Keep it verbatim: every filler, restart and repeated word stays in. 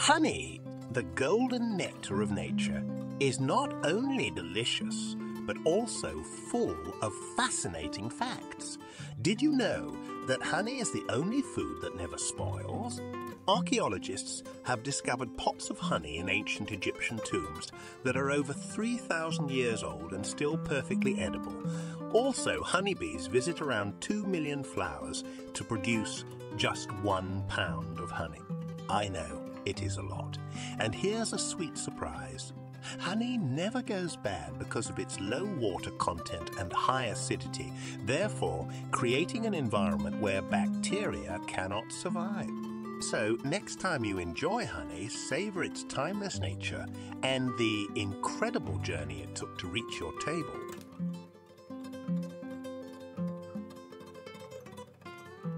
Honey, the golden nectar of nature, is not only delicious, but also full of fascinating facts. Did you know that honey is the only food that never spoils? Archaeologists have discovered pots of honey in ancient Egyptian tombs that are over three thousand years old and still perfectly edible. Also, honeybees visit around two million flowers to produce just one pound of honey. I know, it is a lot. And here's a sweet surprise. Honey never goes bad because of its low water content and high acidity, therefore creating an environment where bacteria cannot survive. So next time you enjoy honey, savor its timeless nature and the incredible journey it took to reach your table.